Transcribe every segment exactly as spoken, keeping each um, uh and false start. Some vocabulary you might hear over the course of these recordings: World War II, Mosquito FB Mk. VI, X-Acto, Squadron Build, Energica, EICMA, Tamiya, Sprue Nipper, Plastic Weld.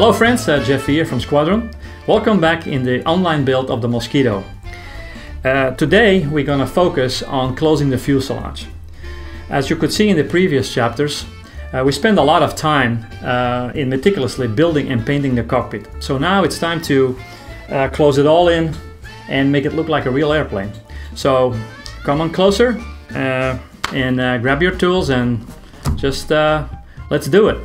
Hello friends, uh, Jeff here from Squadron. Welcome back in the online build of the Mosquito. Uh, today we're going to focus on closing the fuselage. As you could see in the previous chapters, uh, we spent a lot of time uh, in meticulously building and painting the cockpit. So now it's time to uh, close it all in and make it look like a real airplane. So come on closer uh, and uh, grab your tools and just uh, let's do it.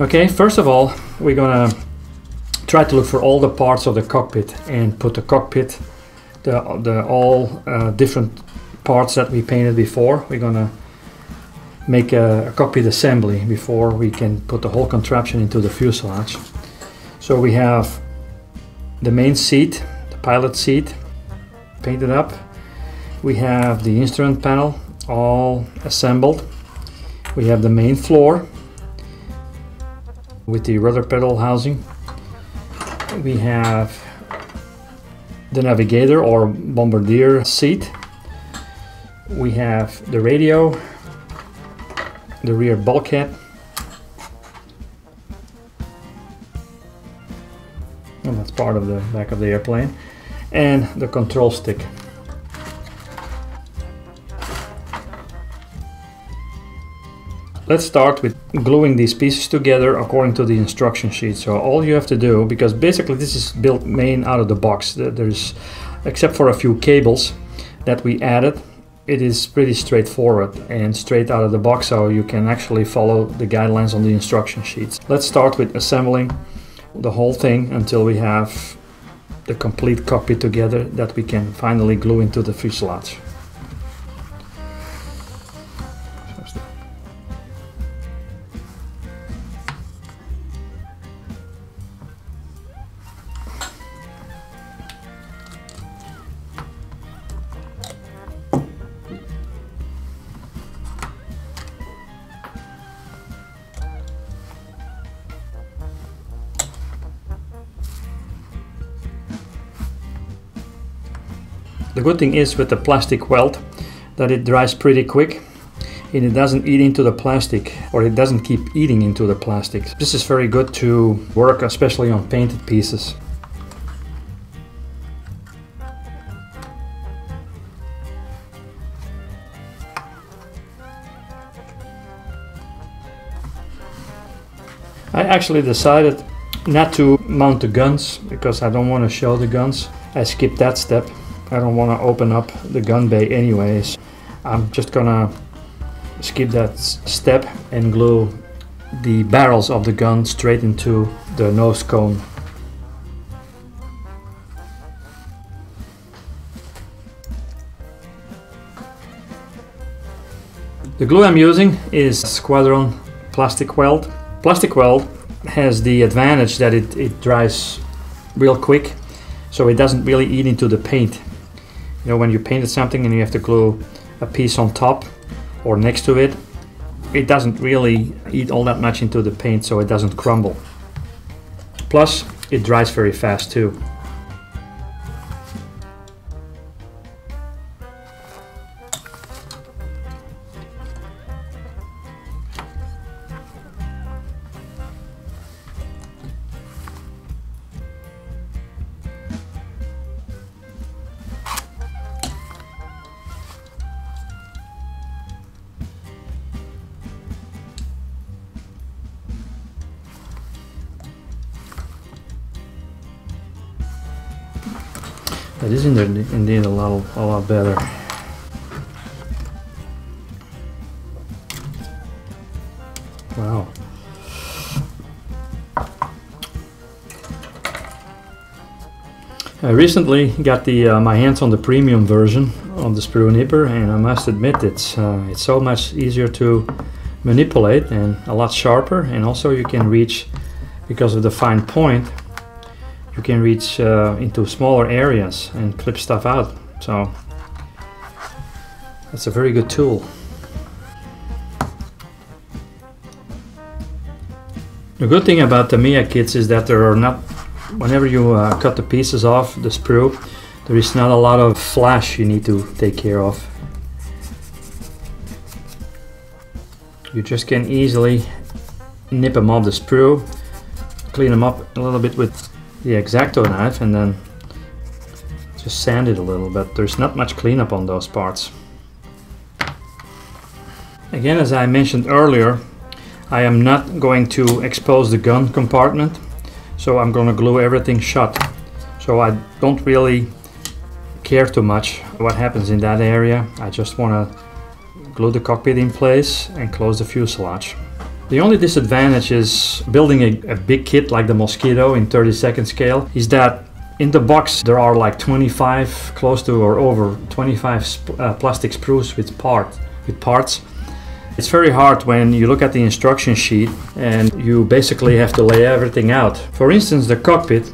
Okay, first of all, we're gonna try to look for all the parts of the cockpit and put the cockpit, the, the all uh, different parts that we painted before. We're gonna make a, a cockpit assembly before we can put the whole contraption into the fuselage. So we have the main seat, the pilot seat, painted up. We have the instrument panel all assembled. We have the main floor with the rudder pedal housing. We have the navigator or bombardier seat. We have the radio, the rear bulkhead. And that's part of the back of the airplane. And the control stick. Let's start with gluing these pieces together according to the instruction sheet. So all you have to do, because basically this is built main out of the box, there's, except for a few cables that we added, it is pretty straightforward and straight out of the box, so you can actually follow the guidelines on the instruction sheets. Let's start with assembling the whole thing until we have the complete cockpit together that we can finally glue into the fuselage. The good thing is with the plastic weld that it dries pretty quick and it doesn't eat into the plastic, or it doesn't keep eating into the plastic. This is very good to work, especially on painted pieces. I actually decided not to mount the guns because I don't want to show the guns. I skipped that step. I don't want to open up the gun bay anyways. I'm just gonna skip that step and glue the barrels of the gun straight into the nose cone. The glue I'm using is Squadron Plastic Weld. Plastic Weld has the advantage that it, it dries real quick, so it doesn't really eat into the paint. You know, when you painted something and you have to glue a piece on top or next to it, it doesn't really eat all that much into the paint, so it doesn't crumble. Plus, it dries very fast too. That is indeed a lot, a lot better. Wow. I recently got the uh, my hands on the premium version of the Sprue Nipper, and I must admit it's uh, it's so much easier to manipulate and a lot sharper, and also you can reach, because of the fine point, you can reach uh, into smaller areas and clip stuff out. So that's a very good tool. The good thing about Tamiya kits is that there are not, whenever you uh, cut the pieces off the sprue, there is not a lot of flash you need to take care of. You just can easily nip them off the sprue, clean them up a little bit with the X-Acto knife, and then just sand it a little, but there's not much cleanup on those parts. Again, as I mentioned earlier, I am not going to expose the gun compartment, so I'm going to glue everything shut. So I don't really care too much what happens in that area. I just want to glue the cockpit in place and close the fuselage. The only disadvantage is building a, a big kit like the Mosquito in thirty second scale is that in the box there are like twenty-five, close to or over twenty-five sp uh, plastic sprues with, part, with parts. It's very hard when you look at the instruction sheet and you basically have to lay everything out. For instance, the cockpit,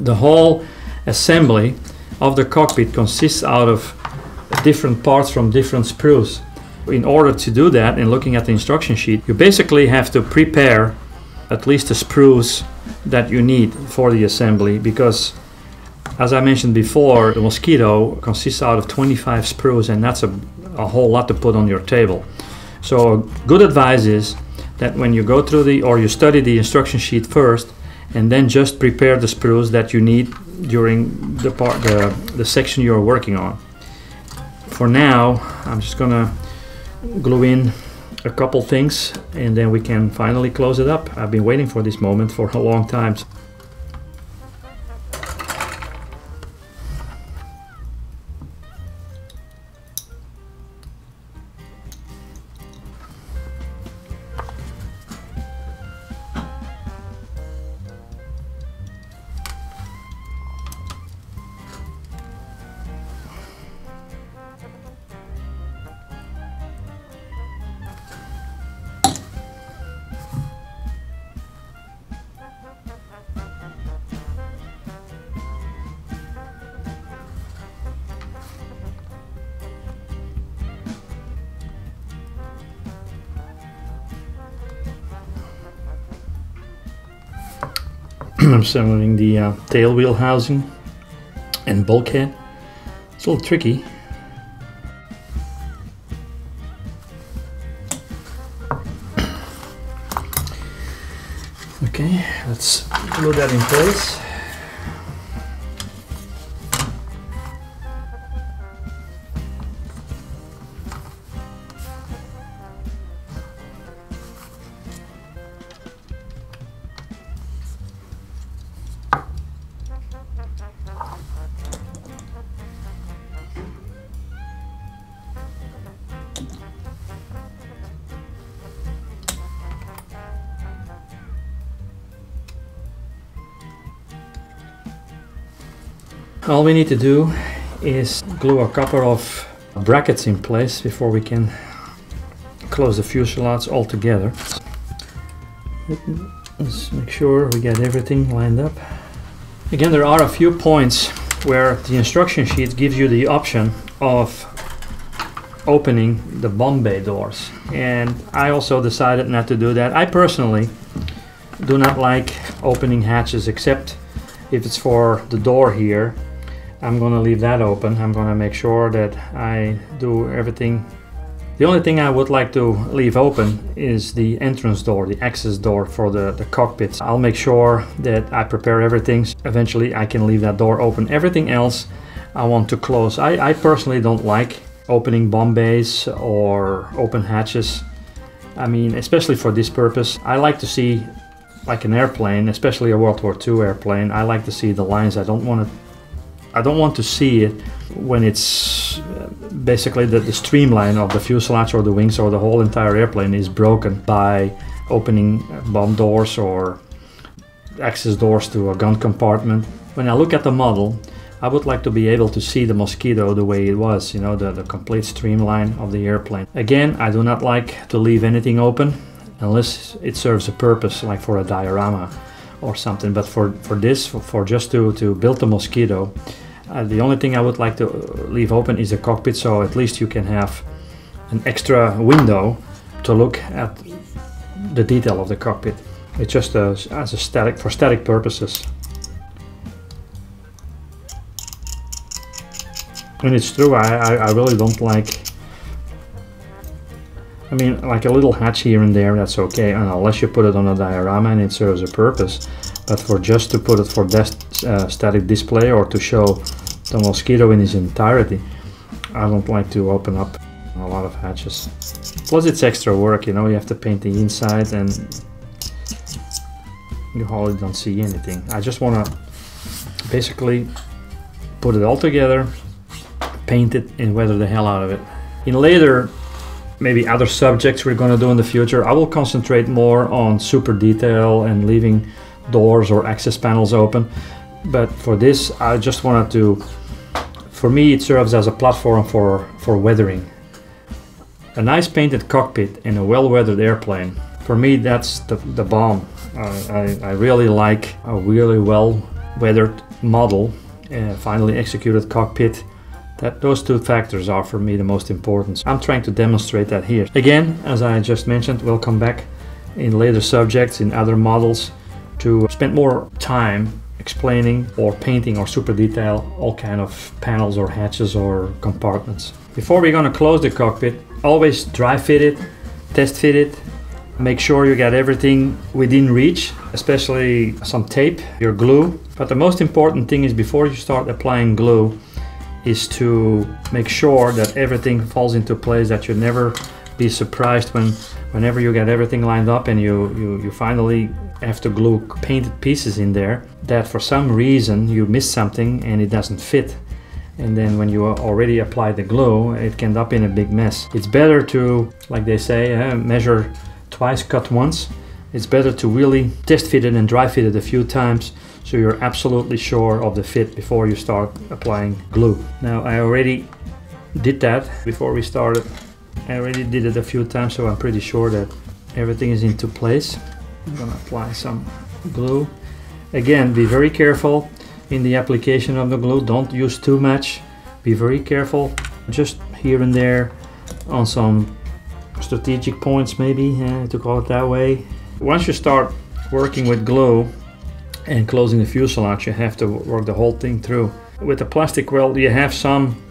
the whole assembly of the cockpit consists out of different parts from different sprues. In order to do that, in looking at the instruction sheet, you basically have to prepare at least the sprues that you need for the assembly, because as I mentioned before, the Mosquito consists out of twenty-five sprues, and that's a, a whole lot to put on your table. So good advice is that when you go through the or you study the instruction sheet first, and then just prepare the sprues that you need during the part the, the section you're working on. For now, I'm just gonna glue in a couple things and then we can finally close it up. I've been waiting for this moment for a long time. I'm assembling the uh, tail wheel housing and bulkhead. It's a little tricky. Okay, let's glue that in place. All we need to do is glue a couple of brackets in place before we can close the fuselage altogether. Let's make sure we get everything lined up. Again, there are a few points where the instruction sheet gives you the option of opening the bomb bay doors. And I also decided not to do that. I personally do not like opening hatches, except if it's for the door here. I'm gonna leave that open. I'm gonna make sure that I do everything. The only thing I would like to leave open is the entrance door, the access door for the, the cockpits. I'll make sure that I prepare everything so eventually I can leave that door open. Everything else I want to close. I, I personally don't like opening bomb bays or open hatches. I mean, especially for this purpose. I like to see, like an airplane, especially a World War Two airplane, I like to see the lines. I don't want to I don't want to see it when it's basically that the streamline of the fuselage or the wings or the whole entire airplane is broken by opening bomb doors or access doors to a gun compartment. When I look at the model, I would like to be able to see the Mosquito the way it was, you know, the, the complete streamline of the airplane. Again, I do not like to leave anything open unless it serves a purpose, like for a diorama or something. But for, for this, for, for just to, to build the Mosquito, Uh, the only thing I would like to leave open is the cockpit, so at least you can have an extra window to look at the detail of the cockpit. It's just a, as a static, for static purposes. And it's true, I, I, I really don't like I mean, like a little hatch here and there, that's okay, and unless you put it on a diorama and it serves a purpose. But for just to put it for desk, uh, static display, or to show the Mosquito in its entirety, I don't like to open up a lot of hatches. Plus it's extra work, you know, you have to paint the inside and you hardly don't see anything. I just want to basically put it all together, paint it, and weather the hell out of it. In later, maybe other subjects we're going to do in the future, I will concentrate more on super detail and leaving doors or access panels open. But for this, I just wanted to, for me, it serves as a platform for, for weathering. A nice painted cockpit in a well-weathered airplane, for me, that's the, the bomb. I, I, I really like a really well-weathered model, uh, finally executed cockpit. That those two factors are for me the most important. I'm trying to demonstrate that here. Again, as I just mentioned, we'll come back in later subjects, in other models, to spend more time explaining or painting or super detail all kind of panels or hatches or compartments. Before we're gonna close the cockpit, always dry fit it, test fit it, make sure you got everything within reach, especially some tape, your glue. But the most important thing is, before you start applying glue, is to make sure that everything falls into place, that you never be surprised when whenever you get everything lined up and you, you, you finally have to glue painted pieces in there, that for some reason you miss something and it doesn't fit. And then when you already apply the glue, it can end up in a big mess. It's better to, like they say, uh, measure twice, cut once. It's better to really test fit it and dry fit it a few times, so you're absolutely sure of the fit before you start applying glue. Now, I already did that before we started. I already did it a few times, so I'm pretty sure that everything is into place. I'm gonna apply some glue. Again, be very careful in the application of the glue. Don't use too much. Be very careful, just here and there, on some strategic points, maybe, eh, to call it that way. Once you start working with glue, and closing the fuselage, you have to work the whole thing through. With the plastic weld, you have some,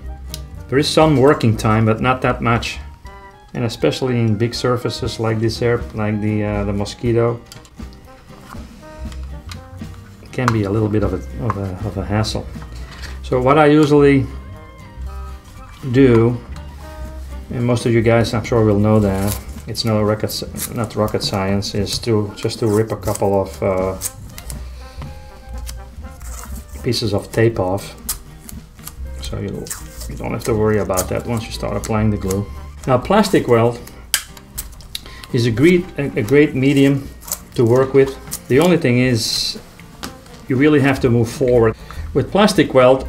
there is some working time, but not that much. And especially in big surfaces like this here, like the uh, the Mosquito, it can be a little bit of a, of a of a hassle. So what I usually do, and most of you guys, I'm sure, will know that it's no rocket, not rocket science, is to just to rip a couple of. Uh, pieces of tape off, so you, you don't have to worry about that once you start applying the glue. Now, plastic weld is a great, a great medium to work with. The only thing is, you really have to move forward. With plastic weld,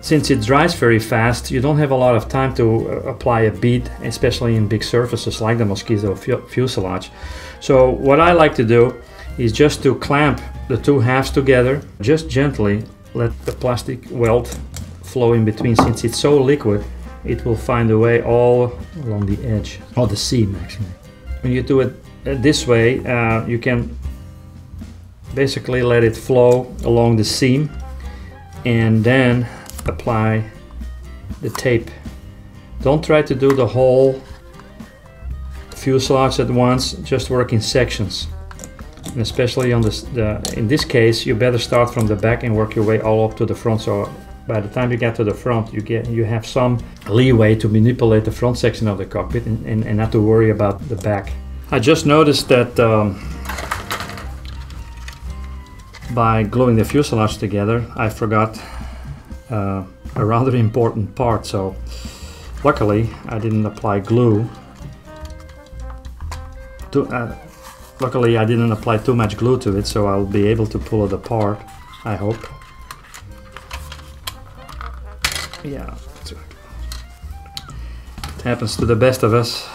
since it dries very fast, you don't have a lot of time to apply a bead, especially in big surfaces like the Mosquito fuselage. So what I like to do is just to clamp the two halves together, just gently. Let the plastic weld flow in between. Since it's so liquid, it will find a way all along the edge, or the seam actually. When you do it this way, uh, you can basically let it flow along the seam and then apply the tape. Don't try to do the whole fuselage at once, just work in sections. And especially on this, the, in this case, you better start from the back and work your way all up to the front. So by the time you get to the front, you get you have some leeway to manipulate the front section of the cockpit and, and, and not to worry about the back. I just noticed that um, by gluing the fuselage together, I forgot uh, a rather important part. So luckily, I didn't apply glue to. Uh, Luckily, I didn't apply too much glue to it, so I'll be able to pull it apart, I hope. Yeah, it happens to the best of us.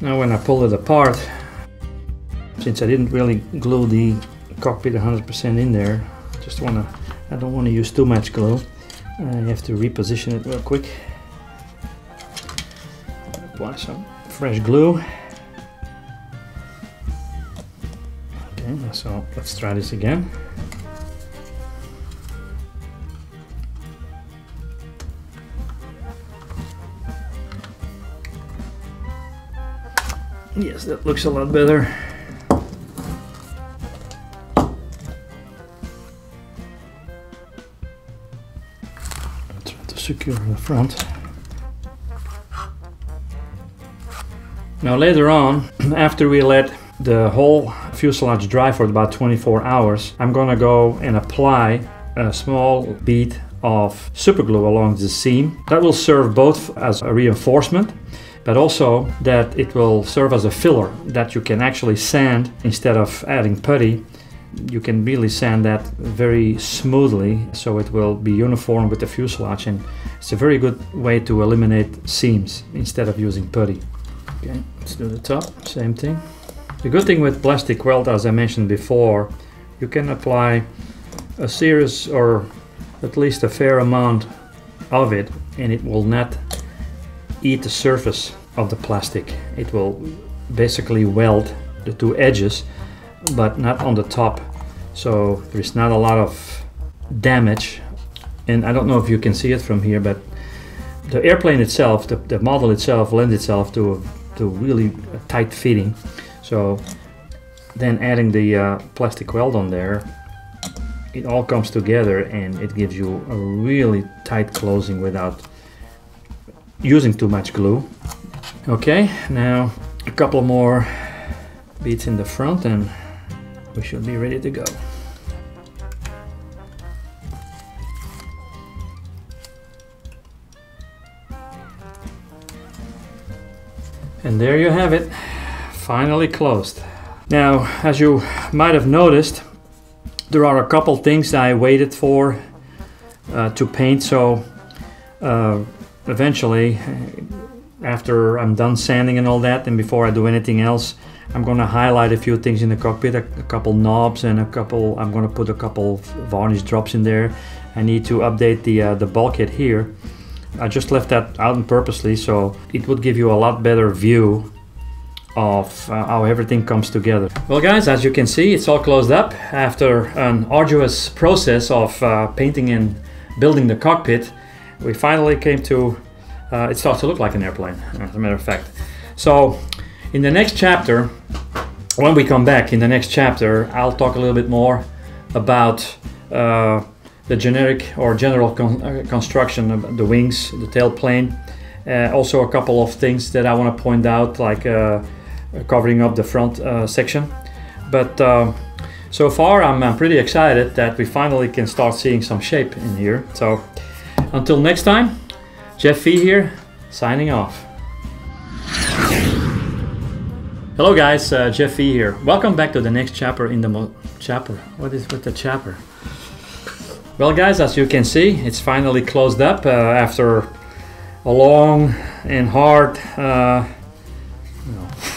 Now when I pull it apart, Since I didn't really glue the cockpit one hundred percent in there, just wanna, I don't want to use too much glue. I have to reposition it real quick. Apply some fresh glue. Okay, so let's try this again. Yes, that looks a lot better. I'll try to secure the front. Now later on, after we let the whole fuselage dry for about twenty-four hours, I'm gonna go and apply a small bead of super glue along the seam. That will serve both as a reinforcement, but also that it will serve as a filler that you can actually sand instead of adding putty. You can really sand that very smoothly, so it will be uniform with the fuselage, and it's a very good way to eliminate seams instead of using putty. Okay, let's do the top, same thing. The good thing with Plastic Weld, as I mentioned before, you can apply a serious or at least a fair amount of it and it will not eat the surface of the plastic. It will basically weld the two edges, but not on the top, so there's not a lot of damage. And I don't know if you can see it from here, but the airplane itself, the, the model itself lends itself to a, to really a tight fitting. So then adding the uh, Plastic Weld on there, it all comes together and it gives you a really tight closing without using too much glue. Okay, now a couple more beads in the front and we should be ready to go. And there you have it, finally closed. Now, as you might have noticed, there are a couple things I waited for uh, to paint, so uh, eventually, after I'm done sanding and all that, and before I do anything else, I'm going to highlight a few things in the cockpit, a, a couple knobs and a couple, I'm going to put a couple varnish drops in there. I need to update the, uh, the bulkhead here. I just left that out purposely, so it would give you a lot better view of uh, how everything comes together. Well guys, as you can see, it's all closed up after an arduous process of uh, painting and building the cockpit. We finally came to, uh, it starts to look like an airplane, as a matter of fact. So in the next chapter, when we come back in the next chapter, I'll talk a little bit more about uh, the generic or general con uh, construction of the wings, the tailplane. Uh, also a couple of things that I want to point out, like uh, covering up the front uh, section. But uh, so far I'm, I'm pretty excited that we finally can start seeing some shape in here. So. Until next time, Jeff V here, signing off. Hello guys, uh, Jeff V here. Welcome back to the next chapter in the mo chapter. What is with the chapter? Well guys, as you can see, it's finally closed up uh, after a long and hard... Uh, no.